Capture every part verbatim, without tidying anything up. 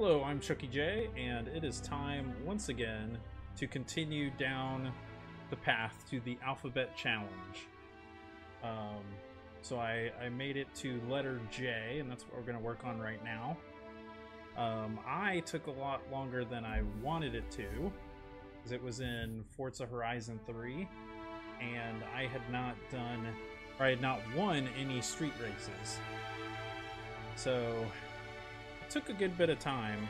Hello, I'm Chucky J, and it is time once again to continue down the path to the alphabet challenge. Um, so I, I made it to letter J, and that's what we're going to work on right now. Um, I took a lot longer than I wanted it to, because it was in Forza Horizon three, and I had not done, or I had not won any street races. So it took a good bit of time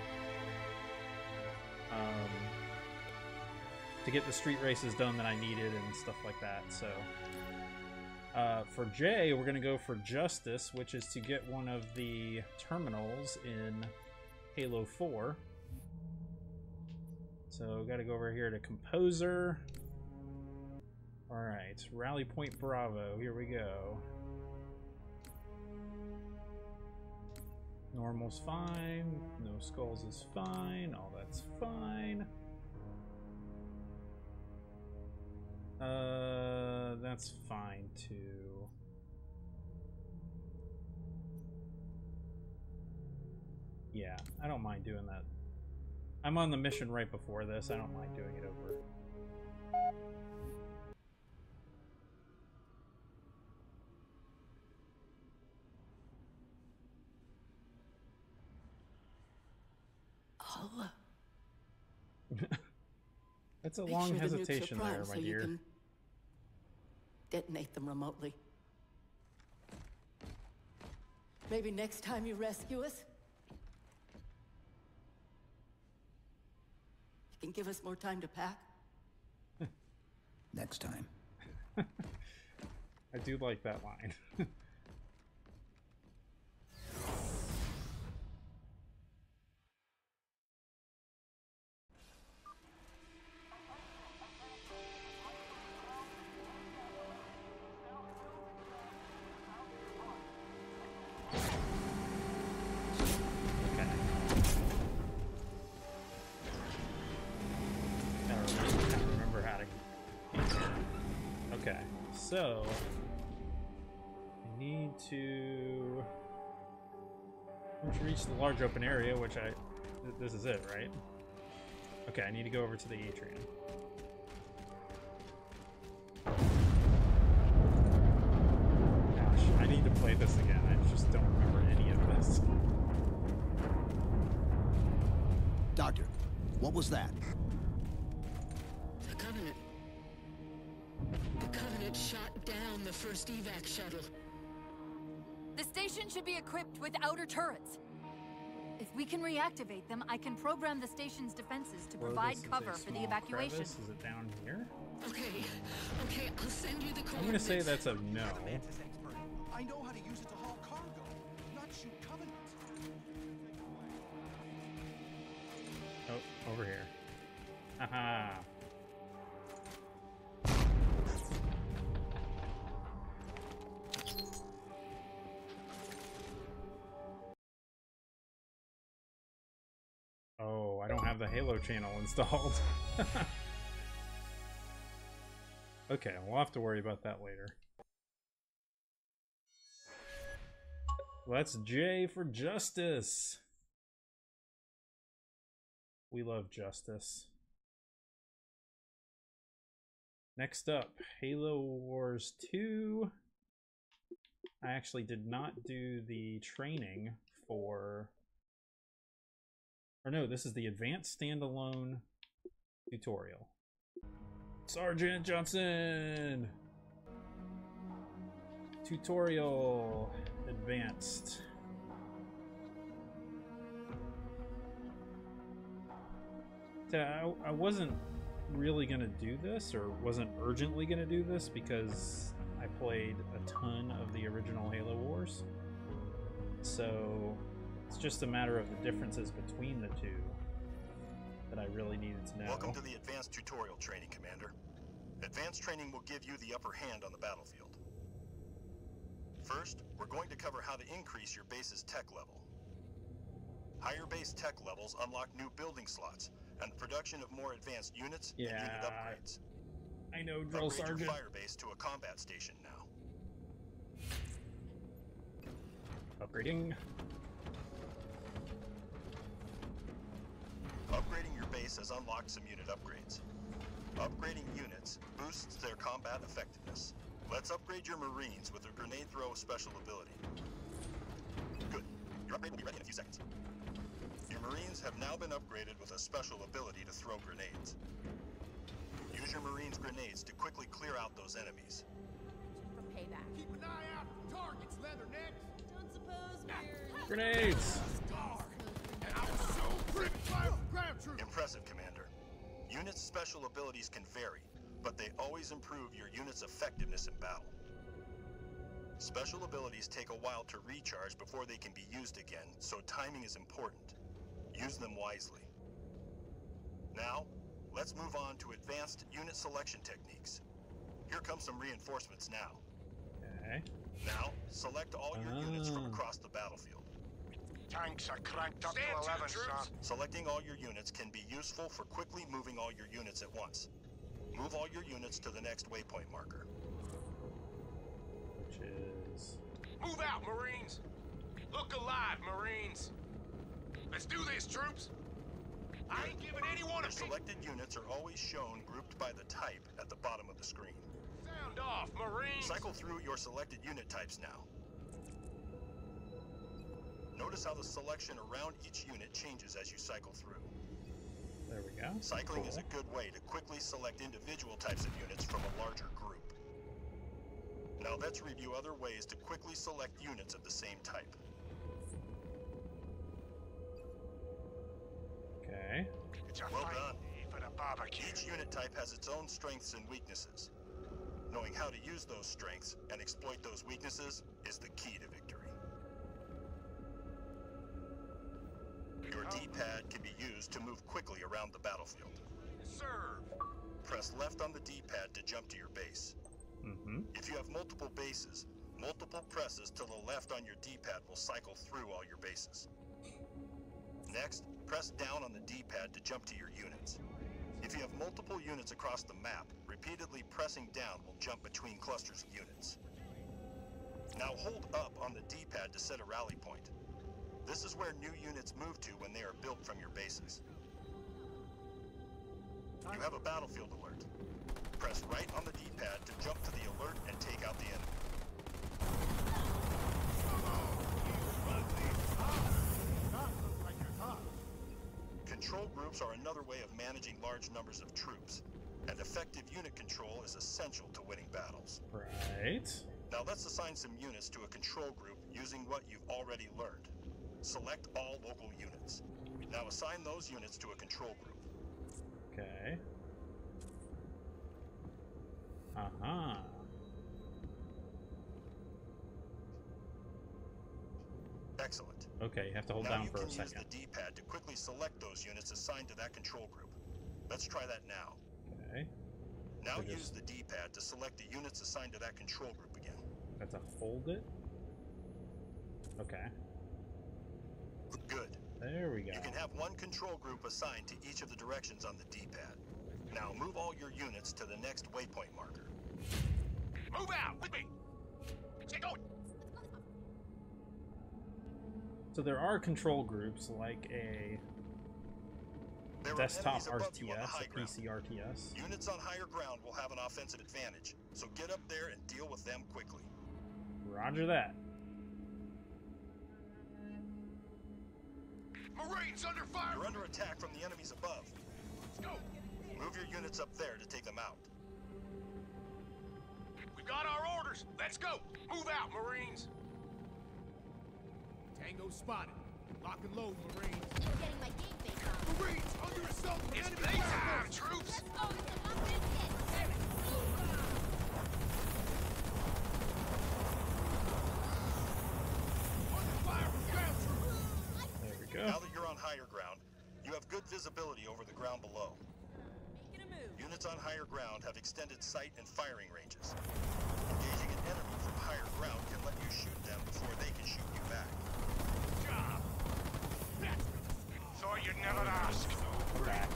um, to get the street races done that I needed and stuff like that. So uh, for J, we're going to go for Justice, which is to get one of the terminals in Halo four. So got to go over here to Composer. All right, Rally Point Bravo. Here we go. Normal's fine, no skulls is fine, all that's fine. Uh, that's fine too. Yeah, I don't mind doing that. I'm on the mission right before this, I don't mind doing it over. That's a Make long sure hesitation the there, my so dear. You can detonate them remotely. Maybe next time you rescue us, you can give us more time to pack. Next time. I do like that line. So, I need to reach the large open area, which I, this is it, right? Okay, I need to go over to the atrium. Gosh, I need to play this again. I just don't remember any of this. Doctor, what was that? The first evac shuttle. The station should be equipped with outer turrets. If we can reactivate them, I can program the station's defenses to provide cover for the evacuation. Crevice. Is it down here? Okay, okay, I'll send you the coordinates. I'm gonna say that's a no. I know how to use it to haul cargo, not shoot covenant. Oh, over here. Aha. The Halo channel installed. Okay, we'll have to worry about that later. Well, that's J for Justice. We love justice. Next up, Halo Wars two. I actually did not do the training for... Or no, this is the advanced standalone tutorial. Sergeant Johnson! Tutorial advanced. I, I wasn't really going to do this, or wasn't urgently going to do this, because I played a ton of the original Halo Wars. So... It's just a matter of the differences between the two that I really needed to know. Welcome to the Advanced Tutorial Training, Commander. Advanced training will give you the upper hand on the battlefield. First, we're going to cover how to increase your base's tech level. Higher base tech levels unlock new building slots and the production of more advanced units yeah, and unit upgrades. I know, Drill Upgrade Sergeant. Your fire base to a combat station now. Upgrading. Upgrading your base has unlocked some unit upgrades. Upgrading units boosts their combat effectiveness. Let's upgrade your Marines with a grenade throw special ability. Good. Your upgrade will be ready in a few seconds. Your Marines have now been upgraded with a special ability to throw grenades. Use your Marines' grenades to quickly clear out those enemies. For payback. Keep an eye out for targets, leathernecks. Don't suppose we're... Grenades! Impressive, Commander. Units' special abilities can vary, but they always improve your unit's effectiveness in battle. Special abilities take a while to recharge before they can be used again, so timing is important. Use them wisely. Now, let's move on to advanced unit selection techniques. Here come some reinforcements now. Okay. Now, select all your oh. units from across the battlefield. Tanks are cranked up to eleven, son. Selecting all your units can be useful for quickly moving all your units at once. Move all your units to the next waypoint marker. Which is... Move out, Marines! Look alive, Marines! Let's do this, troops! I ain't giving anyone a... Selected units are always shown grouped by the type at the bottom of the screen. Sound off, Marines! Cycle through your selected unit types now. Notice how the selection around each unit changes as you cycle through. There we go. Cycling cool. is a good way to quickly select individual types of units from a larger group. Now let's review other ways to quickly select units of the same type. Okay. Well done. For the barbecue. Each unit type has its own strengths and weaknesses. Knowing how to use those strengths and exploit those weaknesses is the key to victory. Your D-pad can be used to move quickly around the battlefield. Serve. Press left on the D-pad to jump to your base. Mm-hmm. If you have multiple bases, multiple presses to the left on your D-pad will cycle through all your bases. Next, press down on the D-pad to jump to your units. If you have multiple units across the map, repeatedly pressing down will jump between clusters of units. Now hold up on the D-pad to set a rally point. This is where new units move to when they are built from your bases. You have a battlefield alert. Press right on the D-pad to jump to the alert and take out the enemy. Control groups are another way of managing large numbers of troops, and effective unit control is essential to winning battles. Right. Now let's assign some units to a control group using what you've already learned. Select all local units. Now assign those units to a control group. Okay. Uh-huh. Excellent. Okay, you have to hold down for a second. Now you can use the D-pad to quickly select those units assigned to that control group. Let's try that now. Okay. Now use the D-pad to select the units assigned to that control group again. That's a hold it? Okay. Good. There we go. You can have one control group assigned to each of the directions on the D-pad. Now move all your units to the next waypoint marker. Move out with me! Get going! So there are control groups like a there desktop R T S, a P C R T S. Units on higher ground will have an offensive advantage, so get up there and deal with them quickly. Roger that. Marines under fire! You're under attack from the enemies above. Let's go! Move your units up there to take them out. We got our orders! Let's go! Move out, Marines! Tango spotted. Lock and load, Marines. I'm getting my game face on. Marines under assault! It's daytime, troops! Let's go! It's an offensive! Go. Now that you're on higher ground, you have good visibility over the ground below. Making a move. Units on higher ground have extended sight and firing ranges. Engaging an enemy from higher ground can let you shoot them before they can shoot you back. Good job! Thought you'd never ask. We're back.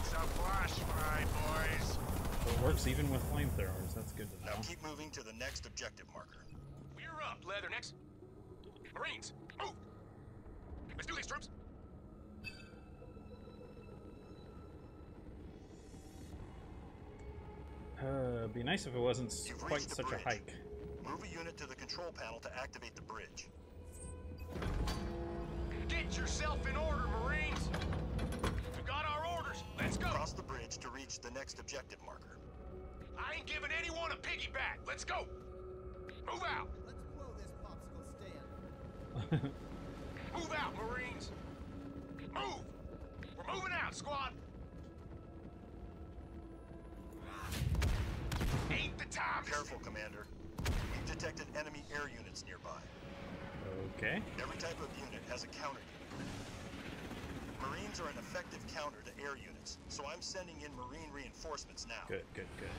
It's a flash fry, boys. It works even with flamethrowers. That's good to know. Now keep moving to the next objective marker. We're up, leathernecks. Marines, move! Let's do these, troops! Uh, it'd be nice if it wasn't quite such a hike. Move a unit to the control panel to activate the bridge. Get yourself in order, Marines! We got our orders. Let's go! Cross the bridge to reach the next objective marker. I ain't giving anyone a piggyback. Let's go! Move out! Let's blow this popsicle stand. Move out, Marines! Move! We're moving out, squad! Ain't the time! Careful, Commander. We've detected enemy air units nearby. Okay. Every type of unit has a counter unit. Marines are an effective counter to air units, so I'm sending in Marine reinforcements now. Good, good, good.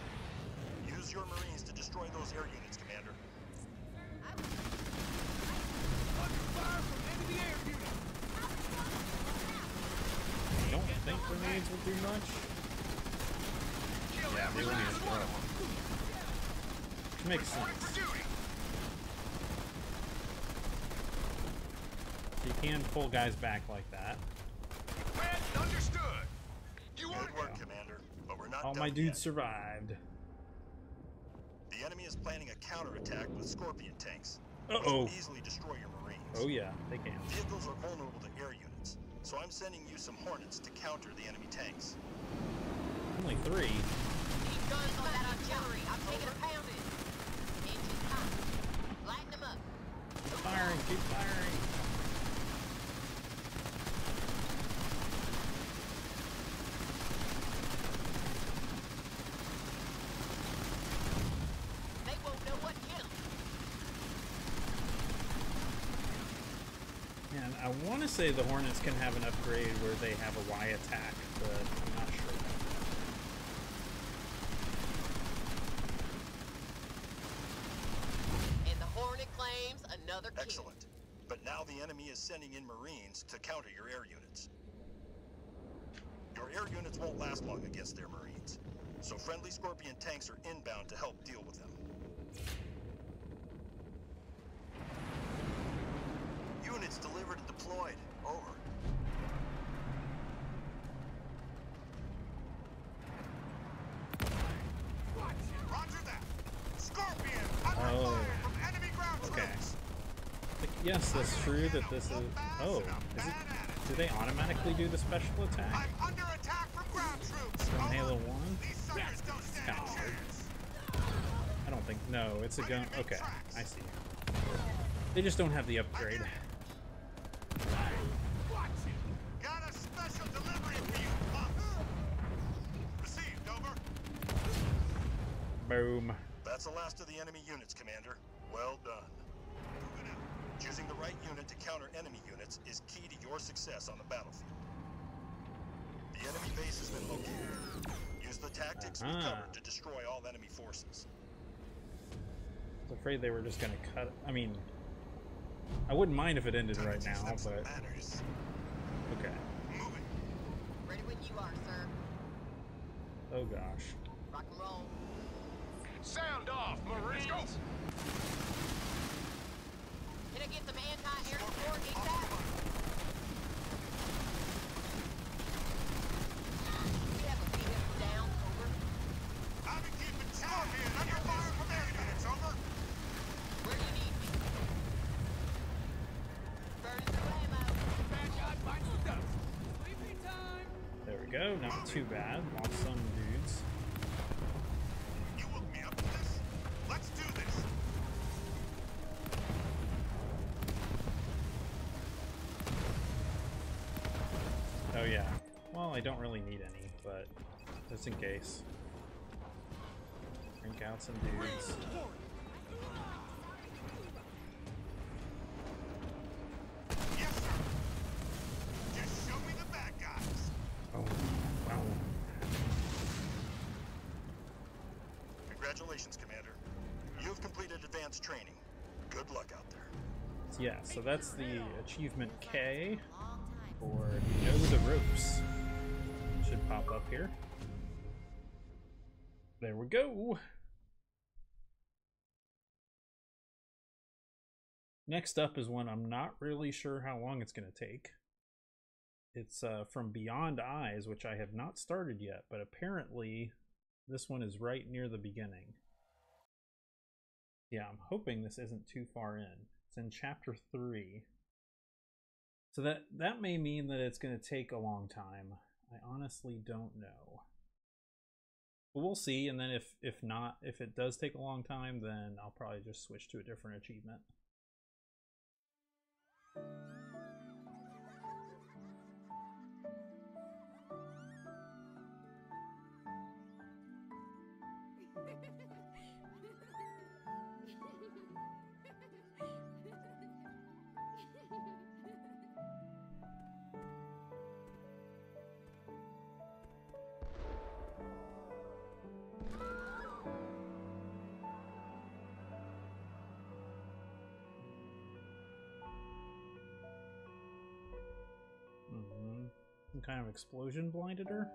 Use your Marines to destroy those air units, Commander. Under fire from enemy air units! I don't think grenades will do much. Kill yeah, every last one of them. Which makes sense. You can pull guys back like that. Understood. You Good work, go. Commander, but we're not All done my dudes yet. survived. The enemy is planning a counterattack with Scorpion tanks. Uh-oh. Easily destroy your Marines. Oh yeah, they can. Vehicles are vulnerable to air units, so I'm sending you some Hornets to counter the enemy tanks. Only three. Need guns on that artillery. I'm taking a pounding. Engines hot. Lighten them up. Keep firing. Keep firing. I want to say the Hornets can have an upgrade where they have a Y attack, but I'm not sure. And the Hornet claims another kill. Excellent. But now the enemy is sending in Marines to counter your air units. Your air units won't last long against their Marines, so friendly Scorpion tanks are inbound to help deal with them. Units delivered and deployed. Over. Roger that. Scorpion under fire from enemy ground troops. Okay. Yes, that's true that this is... Oh, is it... Do they automatically do the special attack? I'm under attack from ground troops. From Halo one? These suckers don't stand a chance. I don't think... No, it's a gun... Okay, I see. They just don't have the upgrade. Boom. That's the last of the enemy units, Commander. Well done. Choosing the right unit to counter enemy units is key to your success on the battlefield. The enemy base has been located. Use the tactics we covered to destroy all enemy forces. I was afraid they were just going to cut it. I mean, I wouldn't mind if it ended right now, but... Okay. Moving. Ready when you are, sir. Oh, gosh. Rock and roll. Sound off, Marines! Let's go! Can I get some anti-air support? Exactly! You have a vehicle down, over. I've been keeping Scorpion under fire from air units, over. Where do you need me? Burn through ammo. Bad shot, find some dust. Sleepy time! There we go, not too bad. Lost some dudes. Let's do this. Oh yeah. Well, I don't really need any, but just in case. Drink out some dudes. Yes, sir. Just show me the bad guys. Oh, wow. Congratulations, Commander. You've completed advanced training. Good luck out there. Yeah, so that's the achievement K, or Know the Ropes. Should pop up here. There we go. Next up is one I'm not really sure how long it's going to take. It's uh, from Beyond Eyes, which I have not started yet, but apparently This one is right near the beginning. Yeah, I'm hoping this isn't too far in. It's in chapter three. So that, that may mean that it's going to take a long time. I honestly don't know. But we'll see, and then if, if not, if it does take a long time, then I'll probably just switch to a different achievement. Kind of explosion blinded her.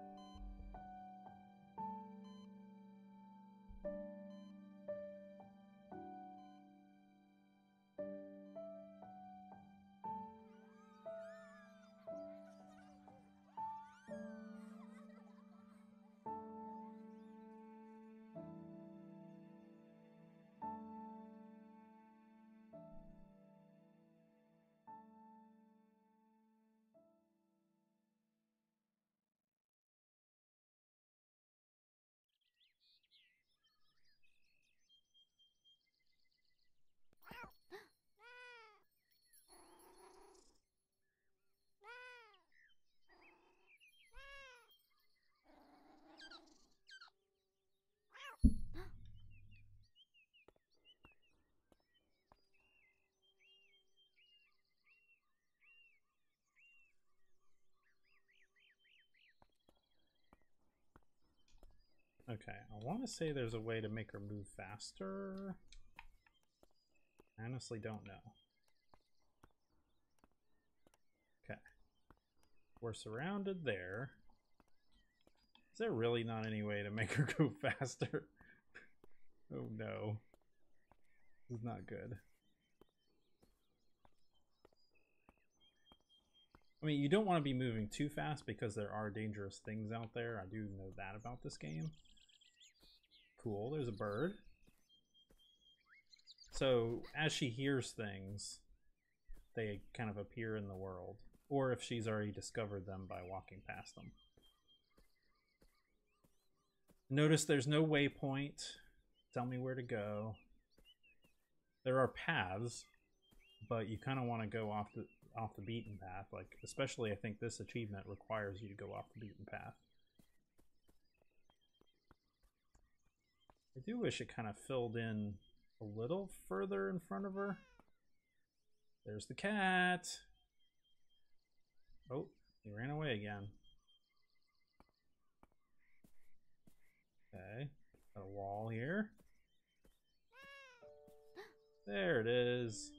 Okay, I want to say there's a way to make her move faster. I honestly don't know. Okay. We're surrounded there. Is there really not any way to make her go faster? Oh no. This is not good. I mean, you don't want to be moving too fast because there are dangerous things out there. I do know that about this game. Cool, there's a bird. So as she hears things, they kind of appear in the world, or if she's already discovered them by walking past them. Notice there's no waypoint. Tell me where to go. There are paths, but you kind of want to go off the off the beaten path. Like, especially I think this achievement requires you to go off the beaten path. I do wish it kind of filled in a little further in front of her. There's the cat. Oh, he ran away again. Okay, got a wall here. There it is.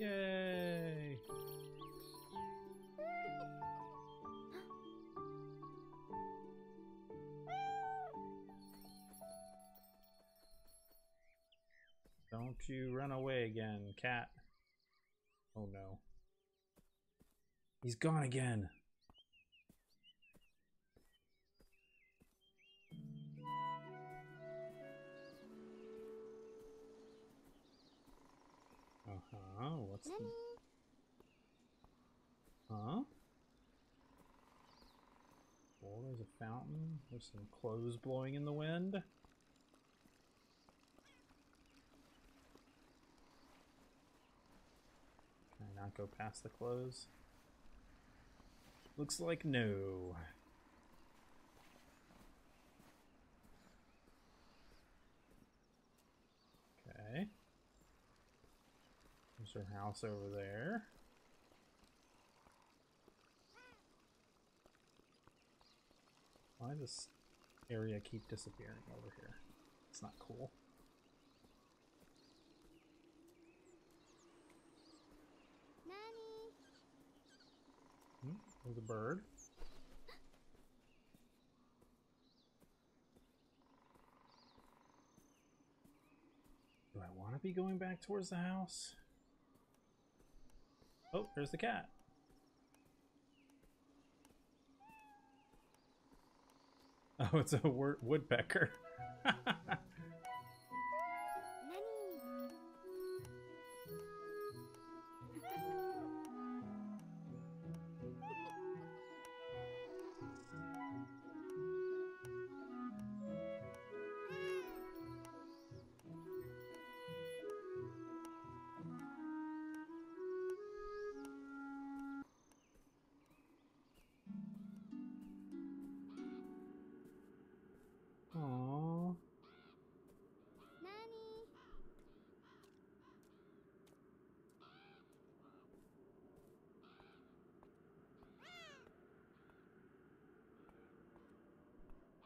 Yay! Don't you run away again, cat. Oh no. He's gone again. Uh-huh, what's the... Huh? Oh, there's a fountain. There's some clothes blowing in the wind. Not go past the clothes. Looks like no. Okay. There's her house over there. Why does this area keep disappearing over here? It's not cool. There's a bird. Do I want to be going back towards the house? Oh, there's the cat. Oh, it's a woodpecker.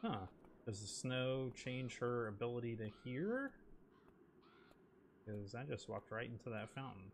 Huh. Does the snow change her ability to hear? Because I just walked right into that fountain.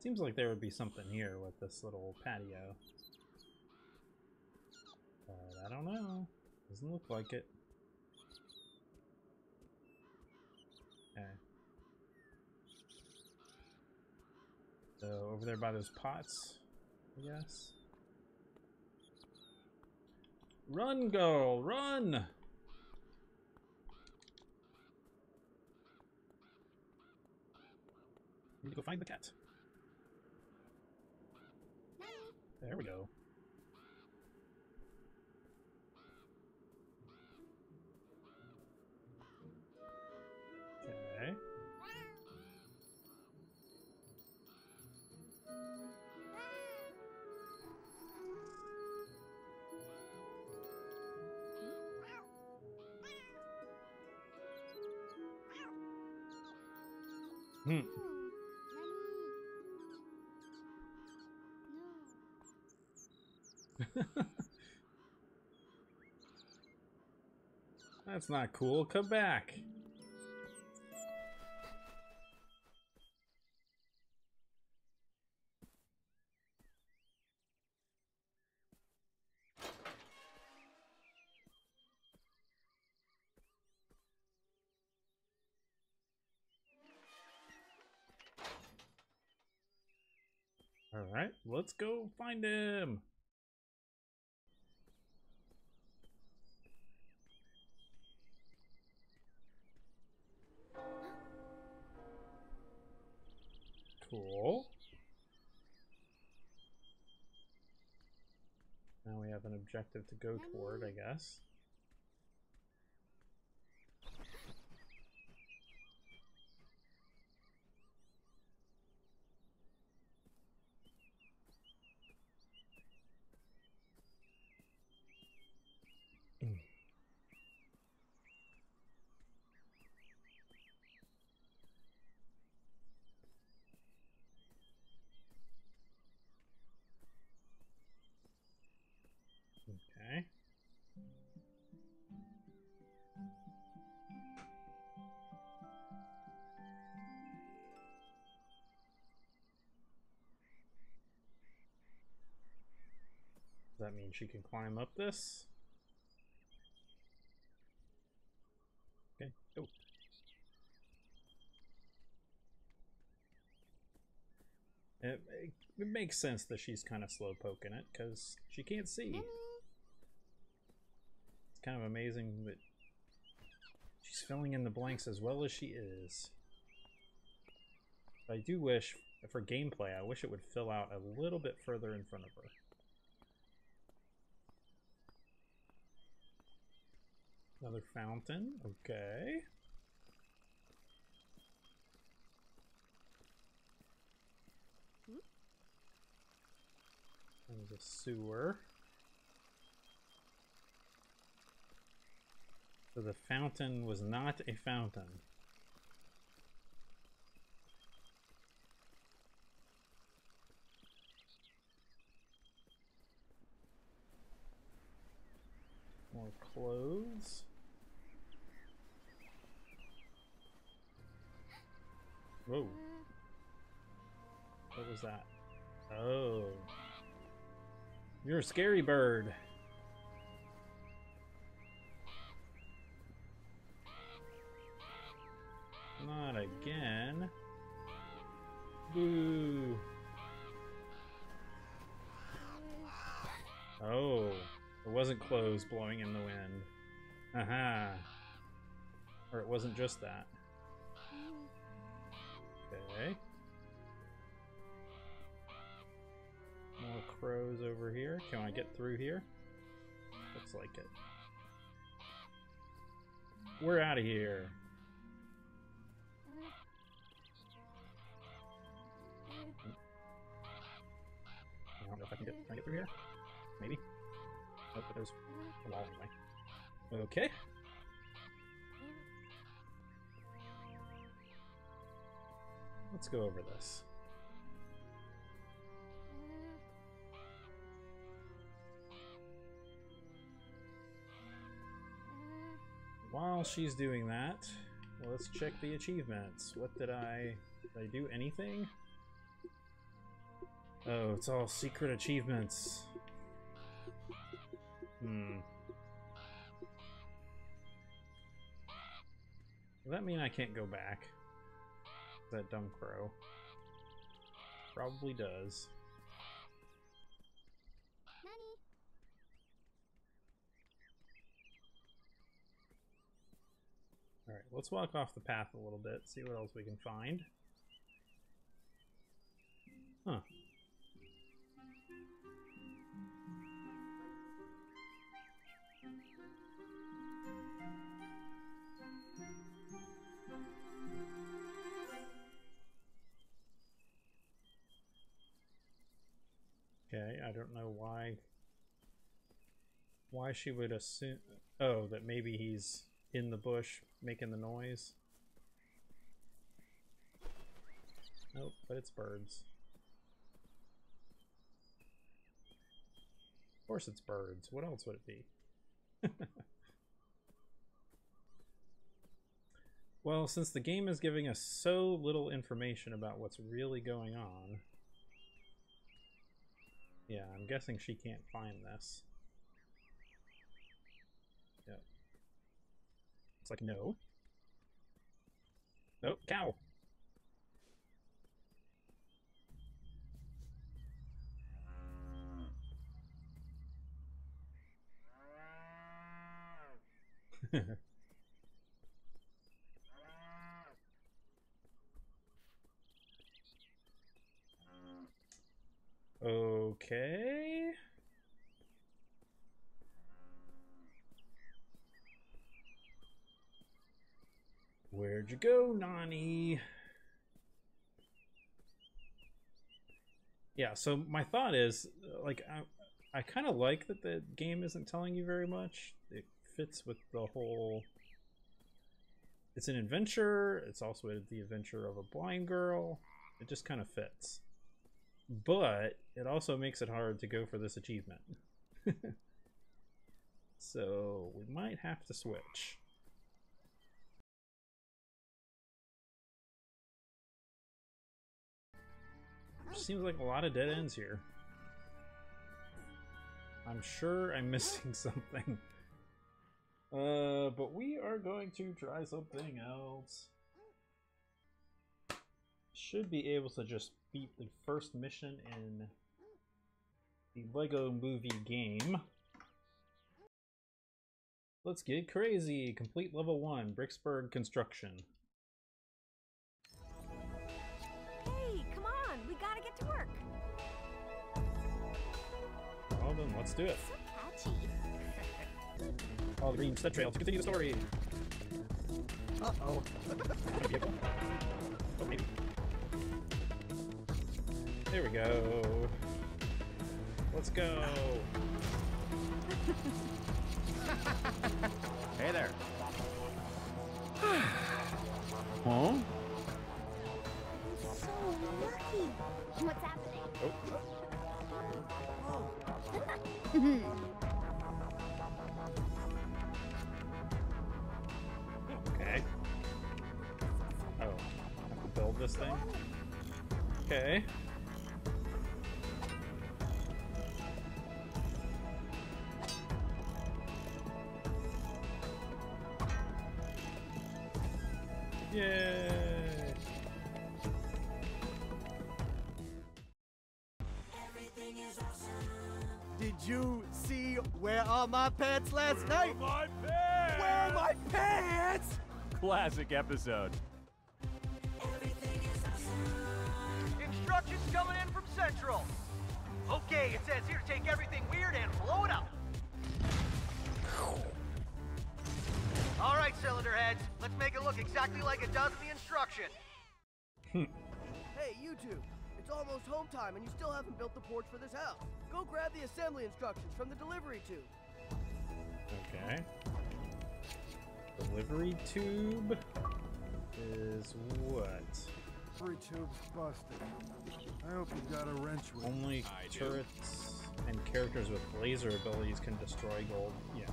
Seems like there would be something here with this little patio. But I don't know. Doesn't look like it. Okay. So over there by those pots, I guess. Run, girl, run! Need to go find the cat. There we go. Okay. Hmm. That's not cool. Come back. All right, let's go find him. Cool. Now we have an objective to go toward, I guess. Does that mean she can climb up this? Okay, go. It, it, it makes sense that she's kind of slow poking it because she can't see. It's kind of amazing that she's filling in the blanks as well as she is. But I do wish, for gameplay, I wish it would fill out a little bit further in front of her. Another fountain, okay. There's a sewer. So the fountain was not a fountain. more clothes. Whoa. What was that? Oh. You're a scary bird. Not again. Boo. Oh. It wasn't clothes blowing in the wind. Aha. Or it wasn't just that. Okay. More crows over here. Can I get through here? Looks like it. We're out of here. I don't know if I can get, can I get through here. Maybe. Oh, but there's a wall anyway. Okay. Let's go over this. While she's doing that, let's check the achievements. What did I... Did I do anything? Oh, it's all secret achievements. Hmm. Does that mean I can't go back? That dumb crow. Probably does. Alright, let's walk off the path a little bit, see what else we can find. Huh. Okay, I don't know why why she would assume, oh, that maybe he's in the bush making the noise. Nope, but it's birds. Of course it's birds. What else would it be? Well, since the game is giving us so little information about what's really going on, yeah, I'm guessing she can't find this. Yep. It's like, no. Nope, cow! Okay. Where'd you go, Nani? Yeah, so my thought is, like, I, I kind of like that the game isn't telling you very much. It fits with the whole... It's an adventure. It's also the adventure of a blind girl. It just kind of fits. But it also makes it hard to go for this achievement. So we might have to switch. Seems like a lot of dead ends here. I'm sure I'm missing something. Uh, but we are going to try something else. Should be able to just beat the first mission in the Lego Movie game. Let's get crazy! Complete level one, Bricksburg construction. Hey, come on! We gotta get to work! Well then, let's do it. So catchy. All green set trail to continue the story! Uh-oh. Oh, maybe. There we go. Let's go. Hey there. Huh? So lucky. What's happening? Oh. Oh. Okay. Yay. Everything is awesome. Did you see where are my pants last where night? Are my pants? Where are my pants? Classic episode. Everything is awesome. Instructions coming in from Central. Okay, it says here, take everything weird and blow it up. All right, cylinder heads, let's make it look exactly like it does in the instruction. Hey, you two, it's almost home time and you still haven't built the porch for this house. Go grab the assembly instructions from the delivery tube. Okay. Delivery tube is what? Delivery tube's busted. I hope you got a wrench with it. Only I turrets do. And characters with laser abilities can destroy gold. Yeah.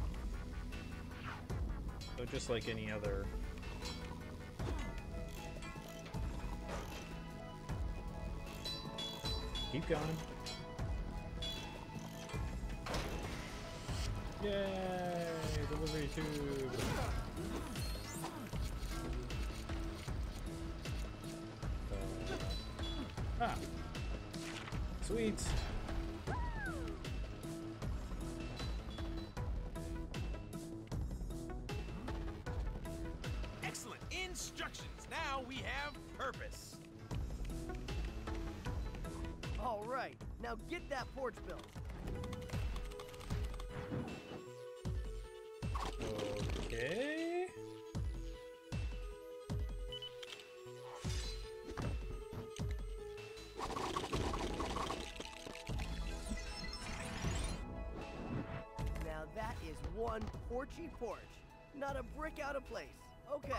So just like any other... Keep going. Yay! Delivery tube! Uh, ah! Sweet! Instructions. Now we have purpose. All right, now get that porch built. Okay. Now that is one porchy porch. Not a brick out of place. Okay.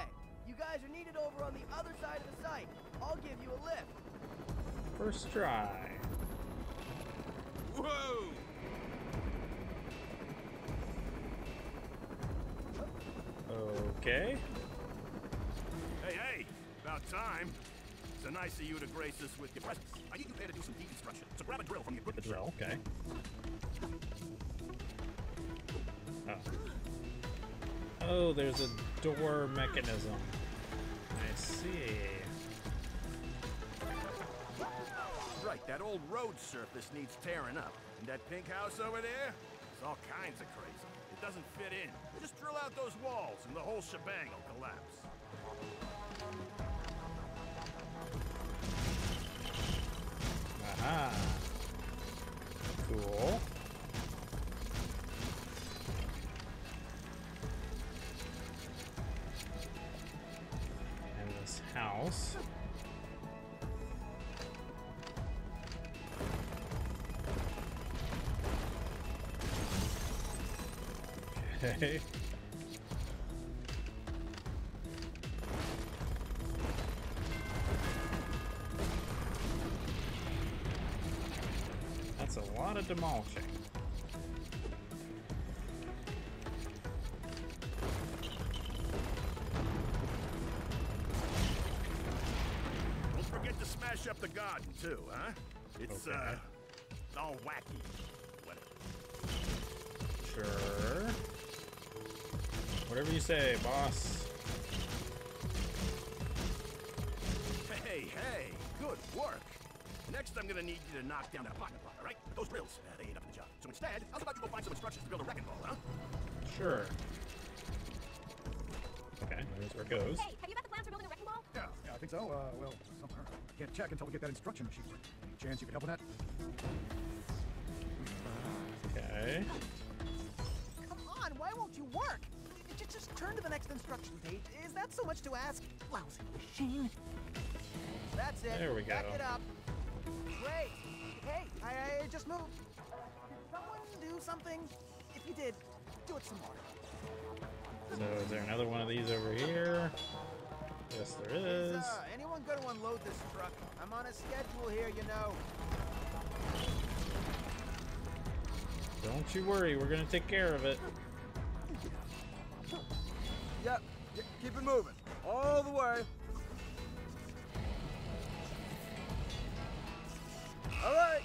You guys are needed over on the other side of the site. I'll give you a lift. First try. Whoa! Okay. Hey, hey! About time. So nice of you to grace us with your presence. I need you there to do some deep construction. So grab a drill from your equipment. A drill, okay. Oh. Oh, there's a door mechanism. I see. Right, that old road surface needs tearing up. And that pink house over there? It's all kinds of crazy. It doesn't fit in. Just drill out those walls and the whole shebang will collapse. Aha. Cool. And this house. Okay. That's a lot of demolishing. Don't forget to smash up the garden too, huh? It's okay. uh all wacky. Whatever. Sure. Whatever you say, boss. Hey, hey, good work. Next, I'm gonna need you to knock down that pocket block, all right? Those drills, uh, they ain't up in the job. So instead, how's about you go find some instructions to build a wrecking ball, huh? Sure. Okay, here's where it goes. Hey, have you got the plans for building a wrecking ball? Yeah, yeah, I think so. Uh, well, somewhere. I can't check until we get that instruction machine. Any chance you could help with that? Okay. Come on, why won't you work? Just turn to the next instruction page. Is that so much to ask? Lousy machine. That's it. There we go. Back it up. Great. Hey, I, I just moved. Did someone do something? If you did, do it some more. So is there another one of these over here? Yes, there is. is uh, anyone going to unload this truck? I'm on a schedule here, you know. Don't you worry. We're going to take care of it. Yep, yeah, keep it moving. All the way.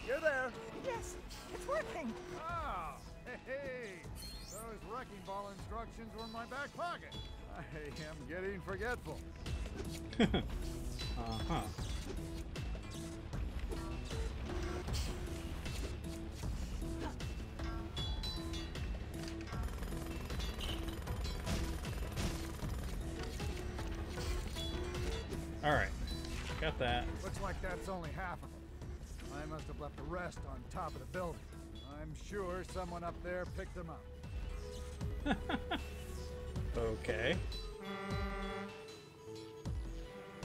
You're there. Yes, it's working. Ah, hey, hey. Those wrecking ball instructions were in my back pocket. I am getting forgetful. uh-huh. All right, got that. Looks like that's only half of them. I must have left the rest on top of the building. I'm sure someone up there picked them up. Okay.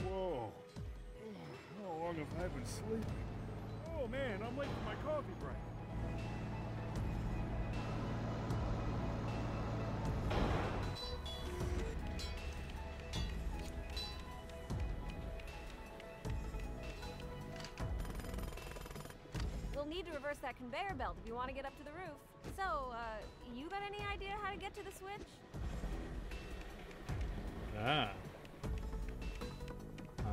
Whoa. Oh, how long have I been sleeping? Oh man, I'm late for my coffee break. That conveyor belt if you want to get up to the roof. So, uh, you got any idea how to get to the switch? Ah. Uh.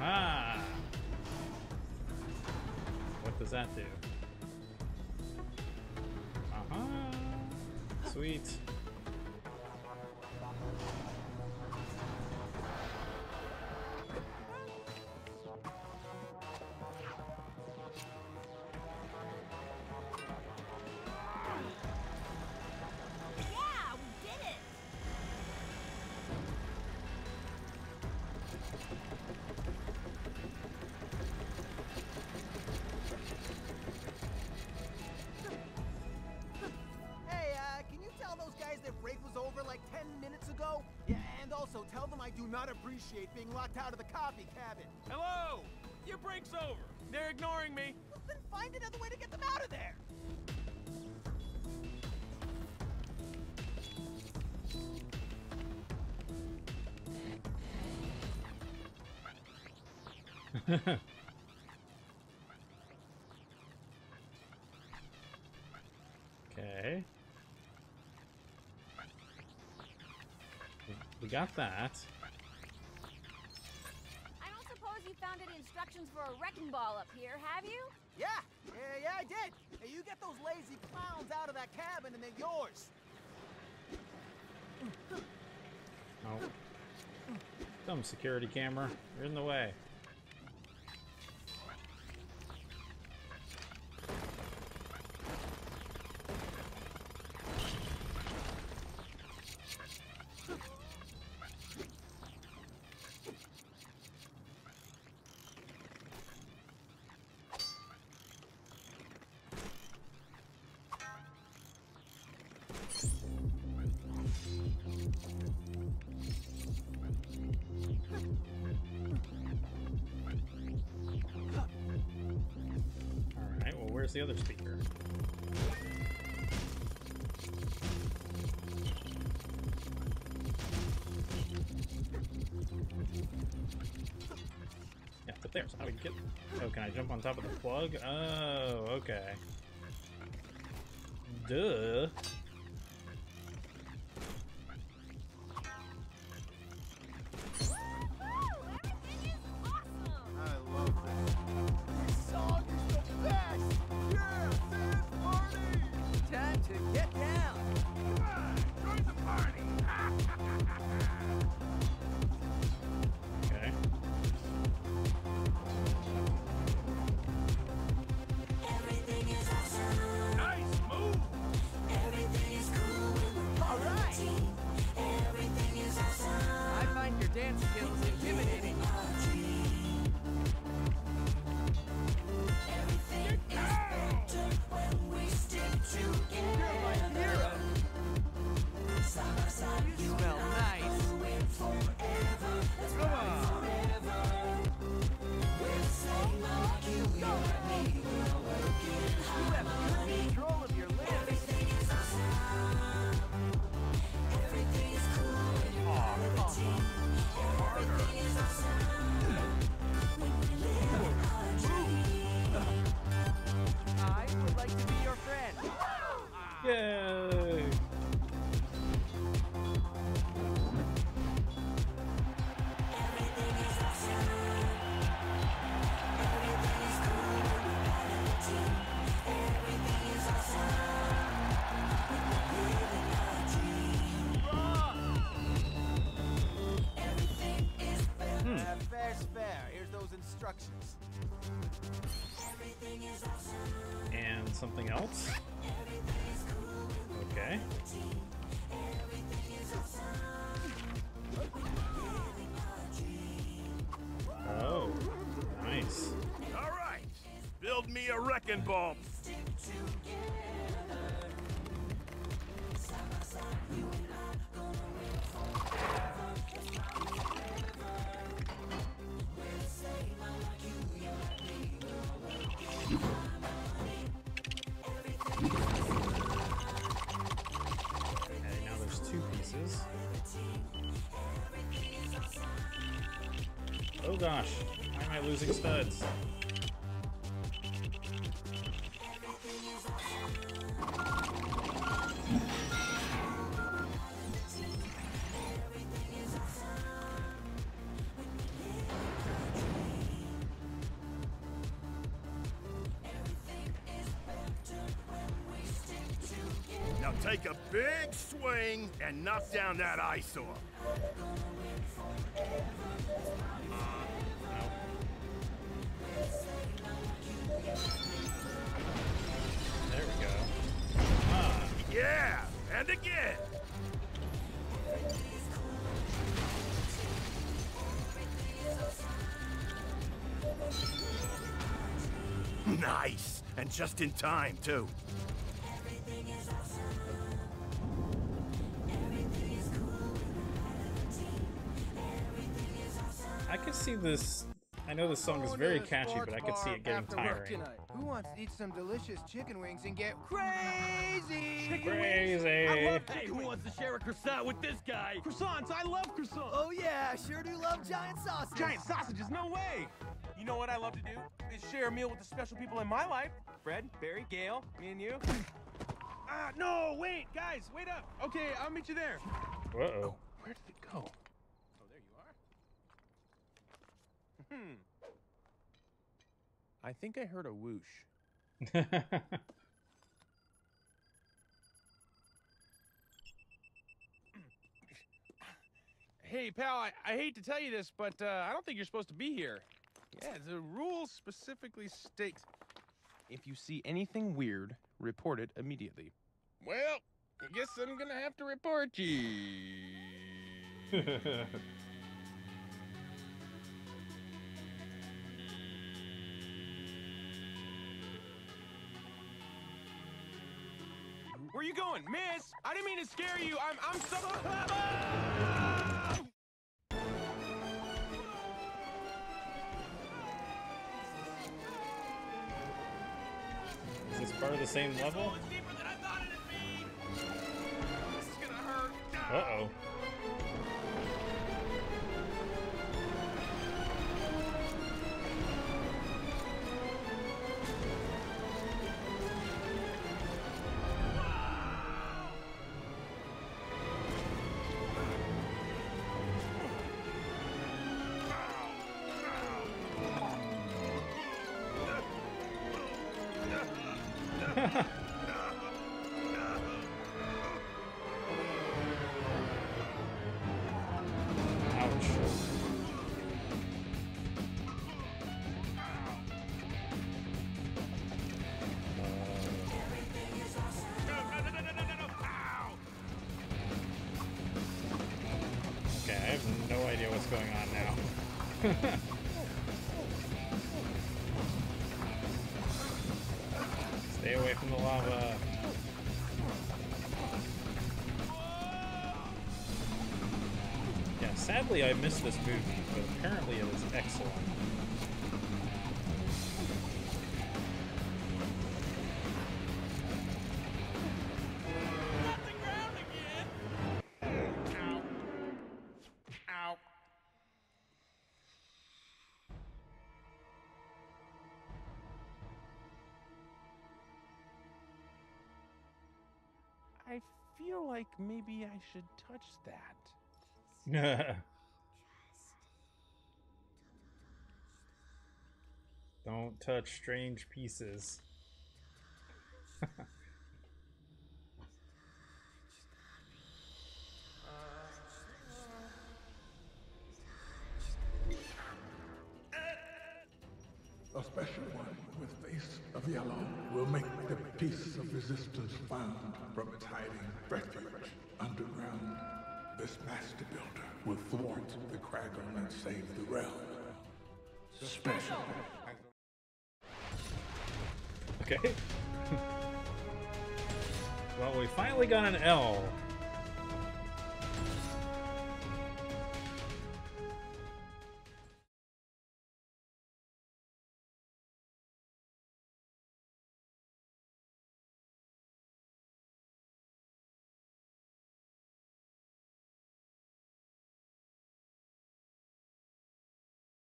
Aha. What does that do? Sweet. Not appreciate being locked out of the coffee cabin. Hello! Your break's over. They're ignoring me. Well, then find another way to get them out of there. Okay. We got that. Instructions for a wrecking ball up here, have you? Yeah, yeah, yeah, I did. Hey, you get those lazy clowns out of that cabin and they're yours. Oh. Dumb security camera. You're in the way. The other speaker. Yeah, but there's how we get. Oh, can I jump on top of the plug? Oh, okay. Duh. Everything ¡Yay! And something else. Okay. Oh, nice. All right. Build me a wrecking ball. Oh gosh, why am I losing studs? Now take a big swing and knock down that eyesore. There we go. Ah. Yeah! And again! Nice! And just in time, too. Everything is awesome. Everything is cool. I could see this. I know this song is very catchy, but I could see it getting tiring. Who wants to eat some delicious chicken wings and get crazy? Chicken crazy! Wings. I love hey, who wings. Wants to share a croissant with this guy? Croissants! I love croissants! Oh yeah, I sure do love giant sausages! Giant sausages, no way! You know what I love to do? Is share a meal with the special people in my life. Fred, Barry, Gail, me and you. Ah, no, wait! Guys, wait up! Okay, I'll meet you there. Uh-oh. Oh, where did it go? Hmm. I think I heard a whoosh. Hey, pal, I, I hate to tell you this, but uh, I don't think you're supposed to be here. Yeah, the rule specifically states if you see anything weird, report it immediately. Well, I guess I'm gonna have to report you. Where are you going, miss? I didn't mean to scare you. I'm I'm so ah! Is this part of the same this level? It's deeper than I thought it'd be. This is gonna hurt. Uh-oh. Stay away from the lava. Yeah, sadly I missed this movie, but apparently it was excellent. Off the ground again! Ow. Ow. I feel like maybe I should touch that. Don't touch strange pieces. A special one with face of yellow will make the piece of resistance found from its hiding refuge underground. This master builder will thwart the Kragon and save the realm. Special! Okay. Well, we finally got an L.